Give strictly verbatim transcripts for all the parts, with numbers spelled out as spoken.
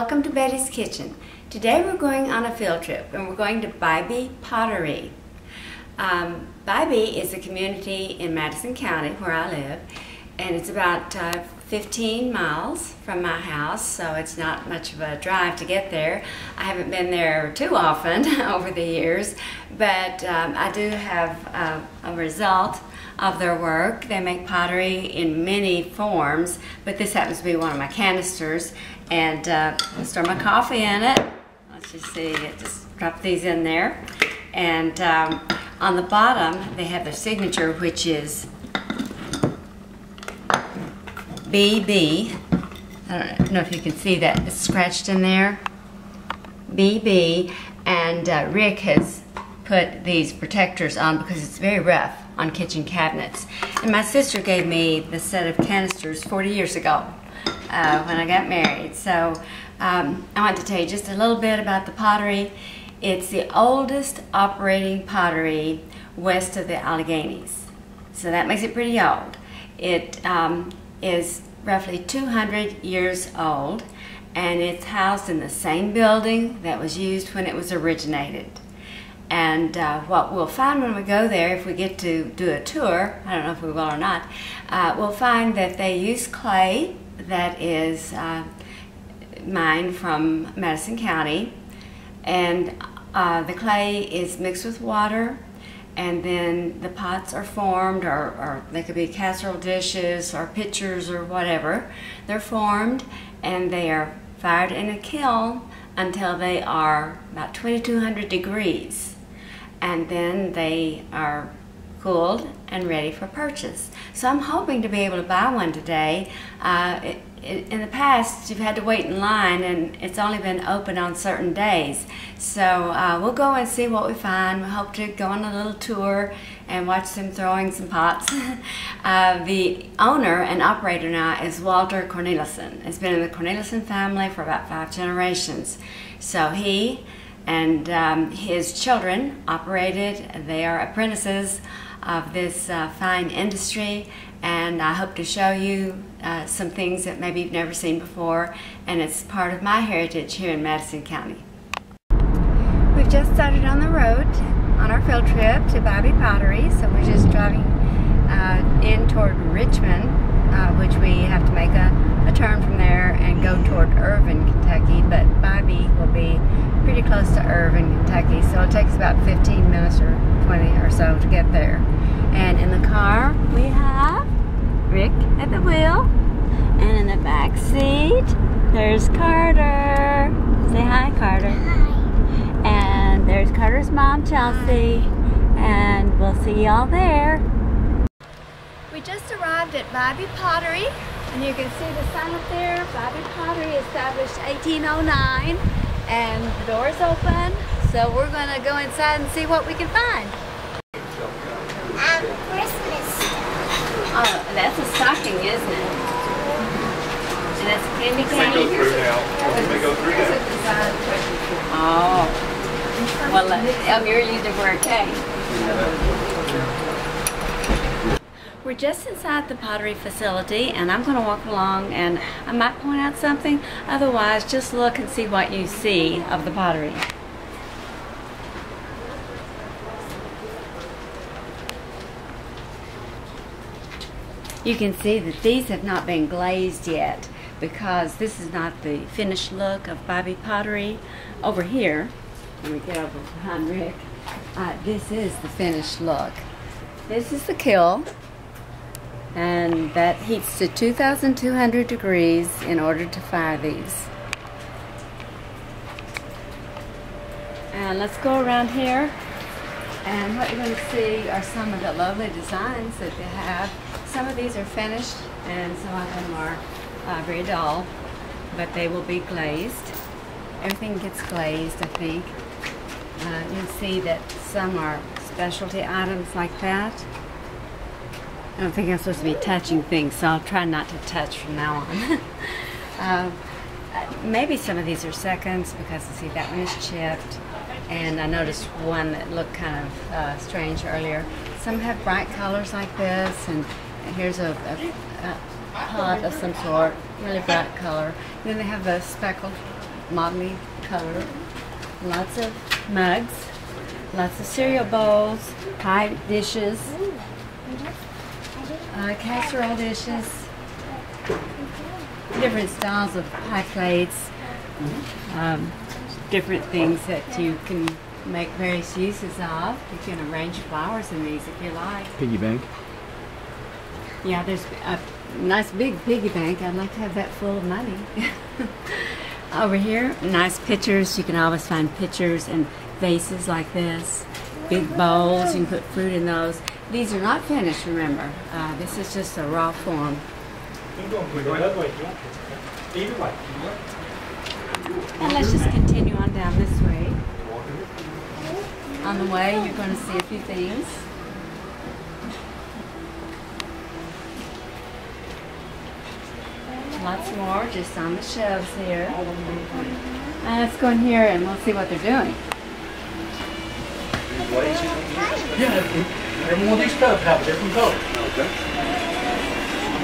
Welcome to Betty's Kitchen. Today we're going on a field trip and we're going to Bybee Pottery. Um, Bybee is a community in Madison County where I live, and it's about uh, fifteen miles from my house, so it's not much of a drive to get there. I haven't been there too often over the years, but um, I do have uh, a result of their work. They make pottery in many forms, but this happens to be one of my canisters. And uh, I'll stir my coffee in it. Let's just see, just drop these in there. And um, on the bottom, they have their signature, which is B B. I don't know if you can see that. It's scratched in there. B B. And uh, Rick has put these protectors on because it's very rough on kitchen cabinets. And my sister gave me the set of canisters forty years ago uh, when I got married. So um, I want to tell you just a little bit about the pottery. It's the oldest operating pottery west of the Alleghenies. So that makes it pretty old. It um, is roughly two hundred years old, and it's housed in the same building that was used when it was originated. And uh, what we'll find when we go there, if we get to do a tour, I don't know if we will or not, uh, we'll find that they use clay that is uh, mined from Madison County, and uh, the clay is mixed with water, and then the pots are formed, or, or they could be casserole dishes or pitchers or whatever. They're formed and they are fired in a kiln until they are about twenty-two hundred degrees. And then they are cooled and ready for purchase. So I'm hoping to be able to buy one today. Uh, it, it, in the past, you've had to wait in line, and it's only been open on certain days. So uh, we'll go and see what we find. We hope to go on a little tour and watch them throwing some pots. uh, the owner and operator now is Walter Cornelison. He's been in the Cornelison family for about five generations. So he and um, his children operated. They are apprentices of this uh, fine industry, and I hope to show you uh, some things that maybe you've never seen before, and it's part of my heritage here in Madison County. We've just started on the road on our field trip to Bybee Pottery, so we're just driving uh, in toward Richmond, uh, which we have to make a, a turn from there and go toward Irvine, Kentucky, but Bybee will be pretty close to Irvine, Kentucky, so it takes about fifteen minutes or twenty or so to get there. And in the car, we have Rick at the wheel, and in the back seat, there's Carter. Say hi, Carter. Hi. And there's Carter's mom, Chelsea, and we'll see y'all there. We just arrived at Bybee Pottery, and you can see the sign up there. Bybee Pottery, established eighteen oh nine. And the door is open, so we're going to go inside and see what we can find. Um, Christmas stuff. Oh, that's a stocking, isn't it? And that's candy cane. They go through now. They go through now. Oh. Well, Elmira used it for a cake. We're just inside the pottery facility, and I'm going to walk along, and I might point out something. Otherwise, just look and see what you see of the pottery. You can see that these have not been glazed yet, because this is not the finished look of Bybee Pottery. Over here, let me get over behind Rick, uh, this is the finished look. This is the kiln, and that heats to two thousand two hundred degrees in order to fire these. And let's go around here, and what you're going to see are some of the lovely designs that they have. Some of these are finished, and some of them are uh, very dull, but they will be glazed. Everything gets glazed, I think. Uh, you'll see that some are specialty items like that. I don't think I'm supposed to be touching things, so I'll try not to touch from now on. uh, maybe some of these are seconds, because you see that one is chipped, and I noticed one that looked kind of uh, strange earlier. Some have bright colors like this, and here's a, a, a pot of some sort, really bright color. And then they have the speckled mommy color. Lots of mugs, lots of cereal bowls, pie dishes, uh, casserole dishes, different styles of pie plates, um, different things that you can make various uses of. You can arrange flowers in these if you like. Piggy bank. Yeah, there's a nice big piggy bank. I'd like to have that full of money. Over here, nice pictures. You can always find pictures and vases like this. Big bowls, you can put fruit in those. These are not finished, remember. Uh, this is just a raw form. And let's just continue on down this way. On the way, you're going to see a few things. Lots more just on the shelves here. Uh, let's go in here and we'll see what they're doing. Yeah, every one of these cups have a different color. Okay.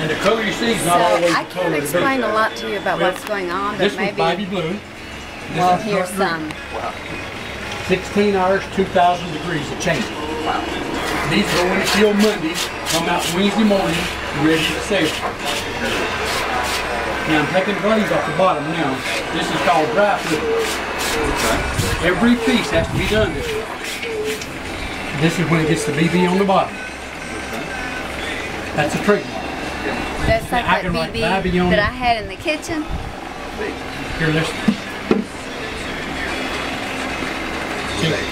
And the color you see is not so always the color. I can't explain a lot to you about well, what's going on, but this maybe. This Bybee blue. This well, here's some. Wow. sixteen hours, two thousand degrees of change. Wow. These go in the field Monday, come out Wednesday morning, ready to sale. Now I'm taking glaze off the bottom now. This is called dry food. Okay. Every piece has to be done this way. This is when it gets the B B on the bottom. That's a trick. That's like now, that B B that I had in the kitchen. Here, listen. See?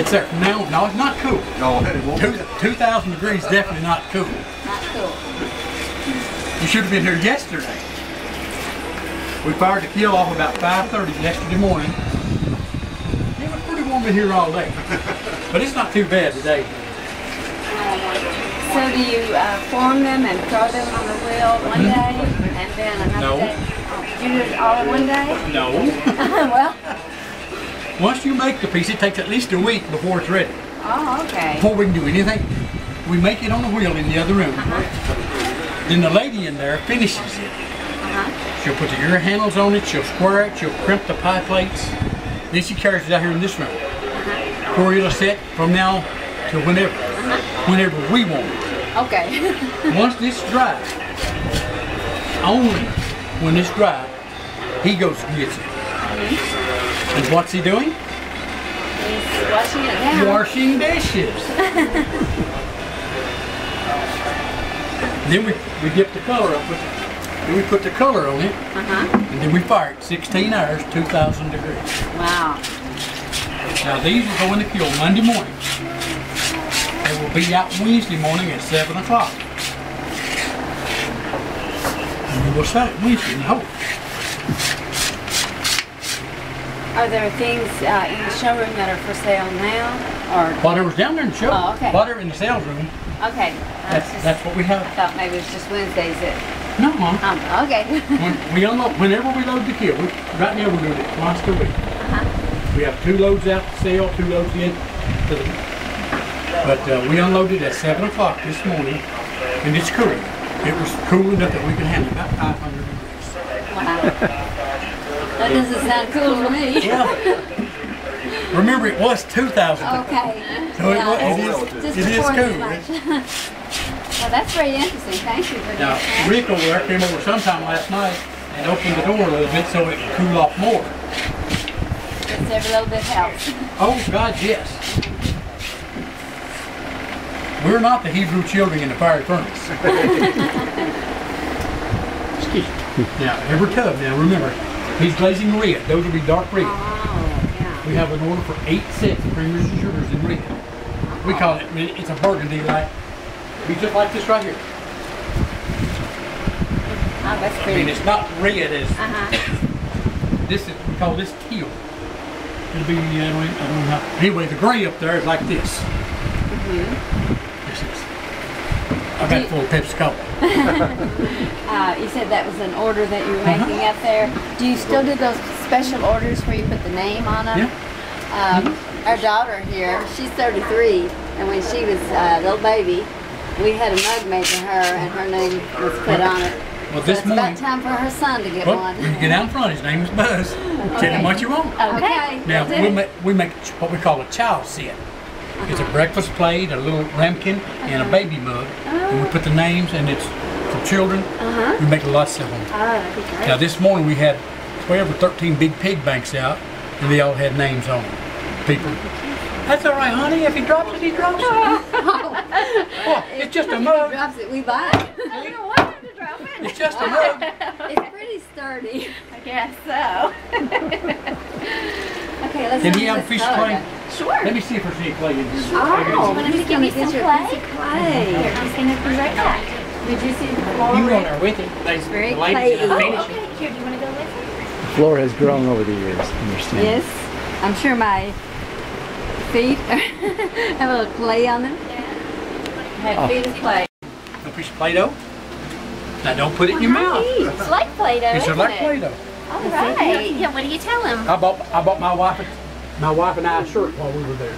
It's there. Now, no, it's not cool. No, it won't. Two, two thousand degrees, definitely not cool. Not cool. You should have been here yesterday. We fired the kill off about five thirty yesterday morning. It was pretty warm in here all day, but it's not too bad today. So do you uh, form them and throw them on the wheel one day and then another no. day? You do it all in one day? No. Well. Once you make the piece, it takes at least a week before it's ready. Oh, okay. Before we can do anything, we make it on the wheel in the other room. Uh-huh. Then the lady in there finishes it. She'll put the ear handles on it, she'll square it, she'll crimp the pie plates. Then she carries it out here in this room. Uh-huh. For it'll set from now to whenever. Uh-huh. Whenever we want it. Okay. Once this dry, only when it's dry, he goes and gets it. Mm-hmm. And what's he doing? He's washing it down. Washing dishes. Then we, we dip the color up with it. Then we put the color on it, uh-huh. and then we fire it sixteen hours, two thousand degrees. Wow. Now these will go in the kiln Monday morning. They will be out Wednesday morning at seven o'clock. And we will set it Wednesday in the hole. Are there things uh, in the showroom that are for sale now? Or whatever's down there in the showroom. Oh, okay. Butter in the sales room. Okay. That's, just, that's what we have. I thought maybe it was just Wednesdays that... No, Mom. Um, okay. when we unload, whenever we load the kill, we, right now we're doing it once a week. Uh-huh. We have two loads out to sell, two loads in. To the, but uh, we unloaded at seven o'clock this morning, and it's cooling. It was cool enough that we could handle about five hundred degrees. Wow. That doesn't sound cool to me. Yeah. Remember, it was two thousand. Okay. So yeah, it, it is, it is cool. Well, that's very interesting. Thank you for now, that. Now, Rick over there came over sometime last night and opened the door a little bit so it could cool off more. Does every little bit help? Oh, God, yes. We're not the Hebrew children in the fiery furnace. Excuse me. Now, every tub, now remember, he's glazing red. Those will be dark red. Oh, yeah. We have an order for eight sets of creamers and sugars in red. We call it, it's a burgundy light. Be just like this right here. Oh, that's pretty. I mean, it's not red as uh-huh. this is, we call this teal. It'll be, I don't know how. Anyway, the gray up there is like this. Mm-hmm. This is. I got full of Pepsi Cola. uh, you said that was an order that you were making uh-huh. up there. Do you still do those special orders where you put the name on them? Yeah. Um, mm-hmm. Our daughter here, she's thirty-three, and when she was a uh, little baby, we had a mug made for her, and her name was put on it. Well, this so morning. It's about time for her son to get well, one. You can get out in front. His name is Buzz. Okay. Tell him what you want. Okay. Now, we'll we, make, we make what we call a child set. Uh-huh. It's a breakfast plate, a little ramekin, uh-huh. and a baby mug. Uh-huh. And we put the names, and it's for children. Uh-huh. We make lots of them. Oh, that'd be great. Now, this morning we had twelve or thirteen big pig banks out, and they all had names on them. People. That's all right, honey. If he drops it, he drops it. Well, it's just a mug. If he drops it, we buy it. I don't want him to drop it. It's just a mug. It's pretty sturdy. I guess so. Okay, let's see. Can you have a fish play? Sure. Let me see if there's any clay in this. Oh, let me give you some clay. Clay. Here, I'm going to present that. Did you see the floor? You were there with him. It's very clay. Oh, okay. Here, do you want to go with him? The floor has grown over the years, I understand. Yes. I'm sure my feet have a little clay on them. Yeah. My feet is clay. A piece of Play-Doh. Now don't put it in your mouth. It's like Play-Doh. It's like Play-Doh. All right. Yeah. What do you tell him? I bought I bought my wife my wife and I a shirt while we were there.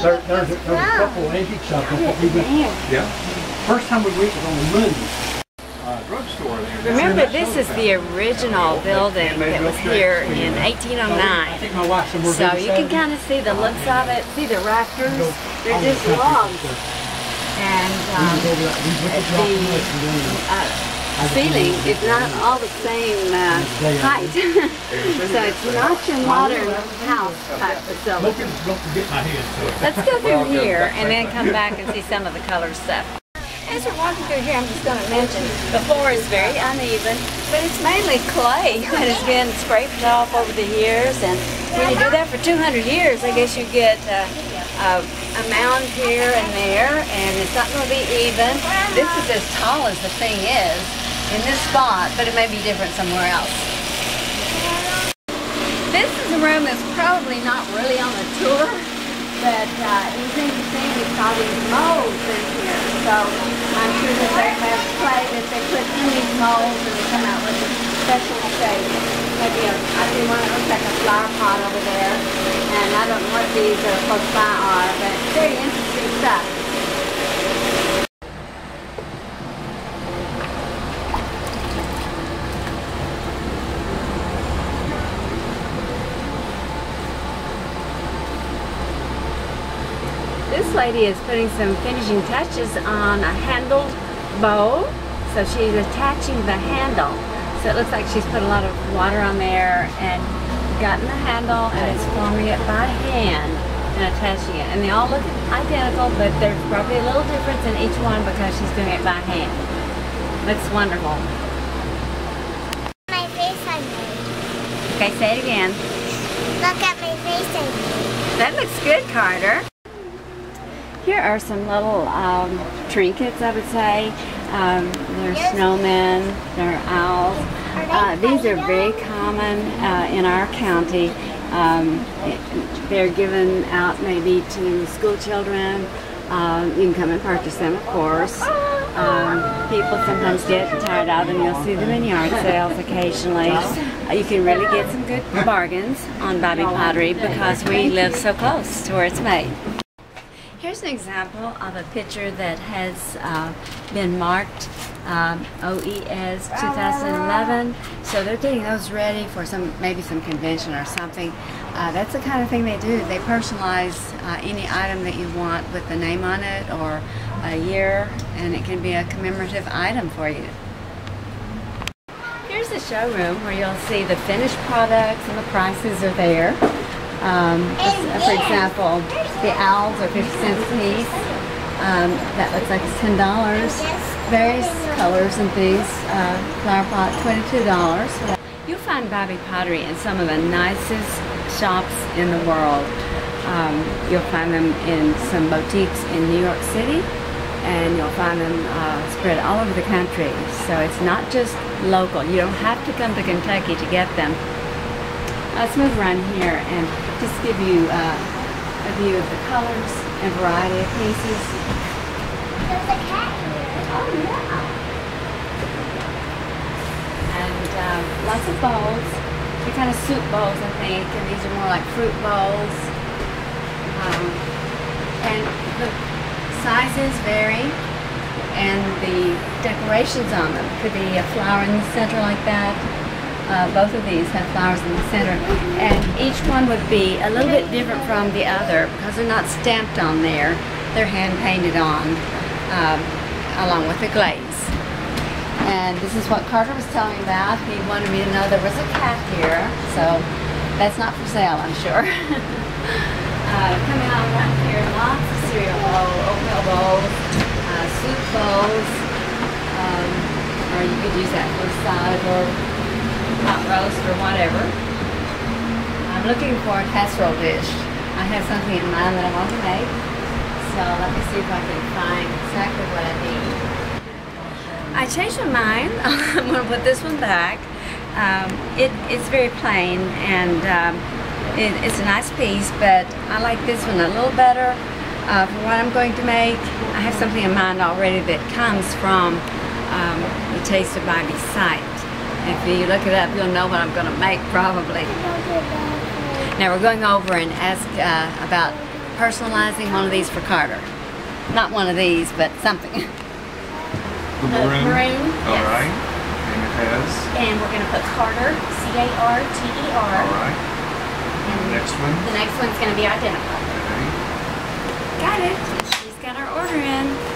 there there's, a, there's a couple of antique shops. We went, yeah. First time we went was on the Monday. Remember, this is the original building that was here in eighteen oh nine. So you can kind of see the looks of it, see the rafters. They're just logs. And um, the uh, ceiling is not all the same uh, height. So it's not your modern house type facility. Let's go through here and then come back and see some of the color stuff. As we're walking through here, I'm just going to mention the floor is very uneven, but it's mainly clay that has been scraped off over the years. And when you do that for two hundred years, I guess you get a, a, a mound here and there, and it's not going to be even. This is as tall as the thing is in this spot, but it may be different somewhere else. This is a room that's probably not really on the tour, but uh, it was interesting. It's all these molds in here, so. I'm sure that they have clay that they put in these molds and they come out with a special shape. Maybe a, I do one that looks like a flower pot over there. And I don't know what these are close by are, but it's very interesting stuff. Lady is putting some finishing touches on a handled bowl, so she's attaching the handle. So it looks like she's put a lot of water on there and gotten the handle and it's forming it by hand and attaching it. And they all look identical, but there's probably a little difference in each one because she's doing it by hand. Looks wonderful. My face I made. Okay, say it again. Look at my face I made. That looks good, Carter. Here are some little um, trinkets, I would say. Um, there are snowmen, there are owls. Uh, these are very common uh, in our county. Um, they're given out maybe to school children. Um, you can come and purchase them, of course. Um, people sometimes get tired out and you'll see them in yard sales occasionally. You can really get some good bargains on Bybee Pottery because we live so close to where it's made. Here's an example of a picture that has uh, been marked um, O E S two thousand eleven. So they're getting those ready for some maybe some convention or something. Uh, that's the kind of thing they do. They personalize uh, any item that you want with the name on it or a year, and it can be a commemorative item for you. Here's the showroom where you'll see the finished products and the prices are there. Um, for example, the owls are fifty cents a piece. Um, that looks like it's ten dollars. Various colors and things. Uh, flower pot, twenty-two dollars. You'll find Bybee Pottery in some of the nicest shops in the world. Um, you'll find them in some boutiques in New York City, and you'll find them uh, spread all over the country. So it's not just local. You don't have to come to Kentucky to get them. Let's move around here and just give you uh, a view of the colors and variety of pieces. There's a cat here. Oh, yeah. And um, lots of bowls. They're kind of soup bowls, I think, and these are more like fruit bowls. Um, and the sizes vary. and the decorations on them. Could be a flower in the center like that. Uh, both of these have flowers in the center, and each one would be a little bit different from the other because they're not stamped on there. They're hand painted on um, along with the glaze. And this is what Carter was telling me about. He wanted me to know there was a cat here, so that's not for sale, I'm sure. uh, coming on right here, lots of cereal bowls, oatmeal bowls, uh, soup bowls, um, or you could use that for a salad or hot roast or whatever. I'm looking for a casserole dish. I have something in mind that I want to make, so let me see if I can find exactly what I need. I changed my mind. I'm going to put this one back. Um, it, it's very plain, and um, it, it's a nice piece, but I like this one a little better. Uh, for what I'm going to make, I have something in mind already that comes from um, the Taste of Bybee site. If you look it up, you'll know what I'm going to make, probably. Now we're going over and ask uh, about personalizing one of these for Carter. Not one of these, but something. The maroon. maroon. All yes. right. And it has. And we're going to put Carter, C A R T E R. All right. And the next one. The next one's going to be identical. Okay. Got it. She's got our order in.